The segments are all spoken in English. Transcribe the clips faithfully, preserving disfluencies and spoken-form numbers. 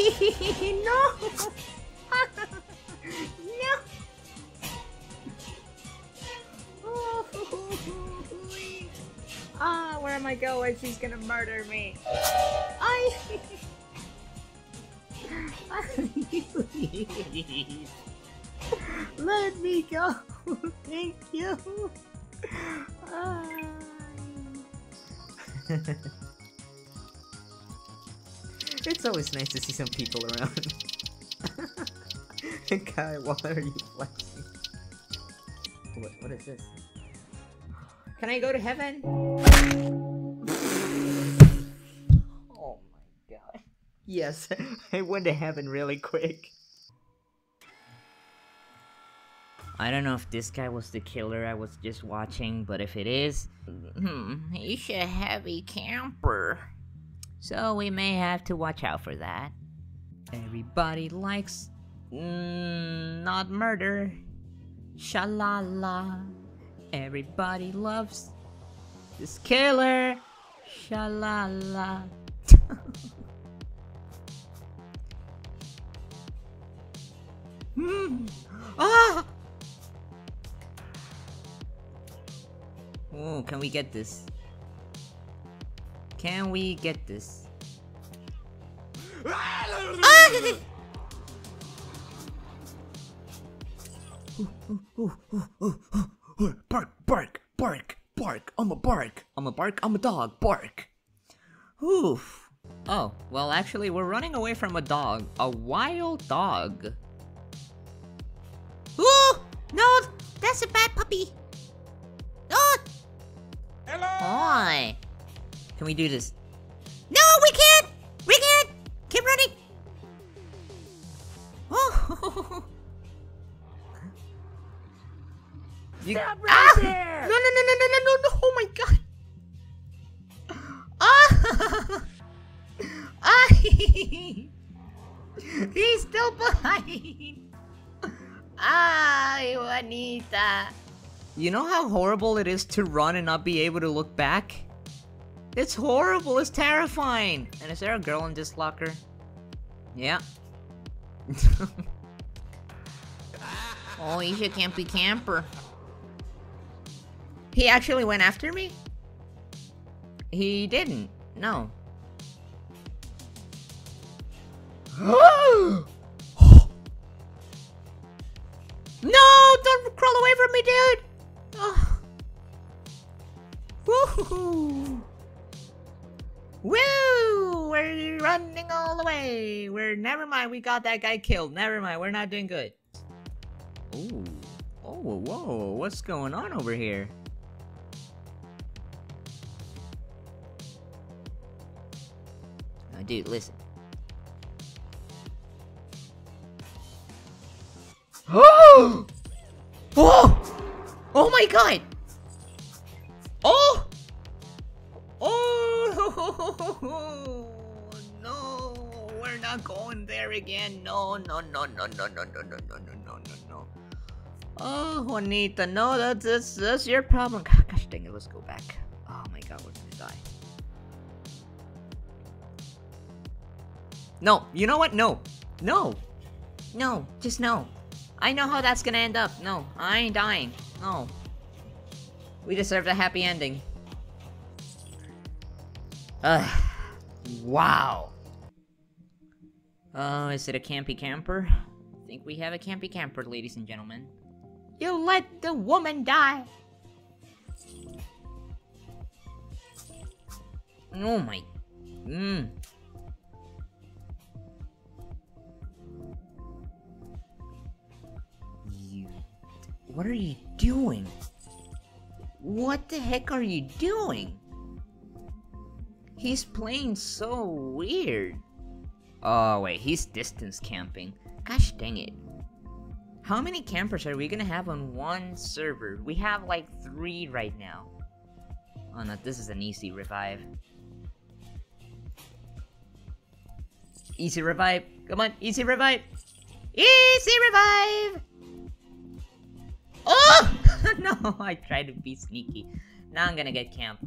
No! No! Oh, oh, where am I going? She's gonna murder me. I. Please. Let me go. Thank you. Uh... It's always nice to see some people around. Guy, why are you flexing? What, what is this? Can I go to heaven? Oh my god. Yes, I went to heaven really quick. I don't know if this guy was the killer I was just watching, but if it is... Hmm, he's a heavy camper. So we may have to watch out for that. Everybody likes... Mm, not murder. Shalala. Everybody loves... this killer. Shalala. Hmm. Ah! Ooh, can we get this? Can we get this? Ah! Ooh, ooh, ooh, ooh, ooh, ooh. Bark, bark, bark, bark. I'm a bark. I'm a bark. I'm a dog. Bark. Oof. Oh, well, actually, we're running away from a dog. A wild dog. Ooh! No! That's a bad puppy. Oh! Hello! Hi! Can we do this? No, we can't! We can't! Keep running! Oh! You... Stop right ah! there! No, no, no, no, no, no, no, no! Oh my god! Ah! Ah! He's still behind! Ay, Juanita! You know how horrible it is to run and not be able to look back? It's horrible, it's terrifying! And is there a girl in this locker? Yeah. Oh, he's a campy camper. He actually went after me? He didn't, no. No, don't crawl away from me, dude! Oh. Woohoo! Woo! We're running all the way! We're never mind, we got that guy killed. Never mind, we're not doing good. Ooh. Oh, whoa, what's going on over here? Now, dude, listen. Oh! Oh! Oh my god! Oh! Oh! No! We're not going there again. No, no, no, no, no, no, no, no, no, no, no, no. Oh, Juanita, no, that's, that's, that's your problem. Gosh dang it, let's go back. Oh my god, we're gonna die. No, you know what? No. No. No, just no. I know how that's gonna end up. No, I ain't dying. No. We deserve a happy ending. Ugh. Wow. Oh, is it a campy camper? I think we have a campy camper, ladies and gentlemen. You let the woman die! Oh my... Mmm. You... What are you doing? What the heck are you doing? He's playing so weird. Oh wait, he's distance camping. Gosh dang it. How many campers are we gonna have on one server? We have like three right now. Oh no, this is an easy revive. Easy revive. Come on, easy revive. Easy revive! Oh! No, I tried to be sneaky. Now I'm gonna get camped.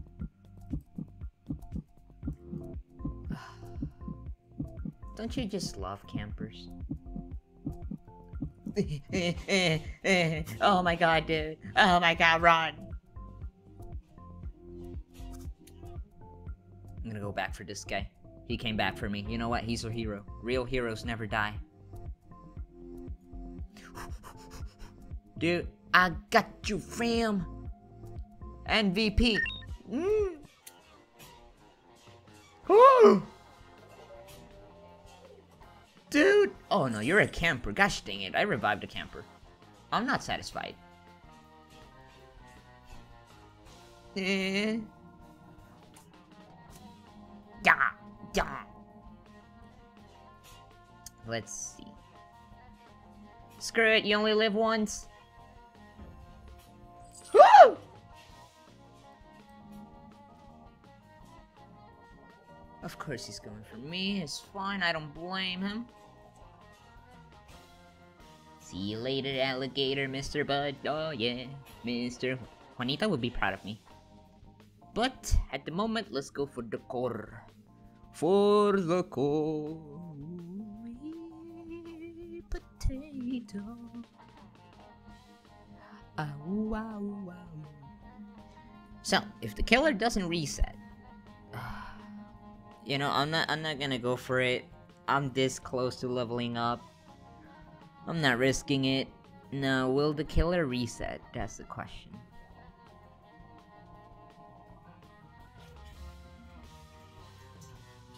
Don't you just love campers? Oh my god, dude. Oh my god, run. I'm gonna go back for this guy. He came back for me. You know what? He's a hero. Real heroes never die. Dude, I got you, fam. M V P. Mm. Dude! Oh no, you're a camper. Gosh dang it, I revived a camper. I'm not satisfied. Yeah. Yeah. Let's see. Screw it, you only live once. Woo! Of course he's going for me, it's fine, I don't blame him. See you later, alligator, Mister Bud, oh yeah, Mister Juanita would be proud of me. But, at the moment, let's go for the core. For the core, potato. Ah, ooh, ah, ooh, ah, ooh. So, if the killer doesn't reset, you know, I'm not I'm not gonna go for it. I'm this close to leveling up. I'm not risking it. No, will the killer reset? That's the question.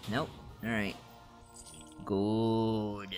Nope. Alright. Good.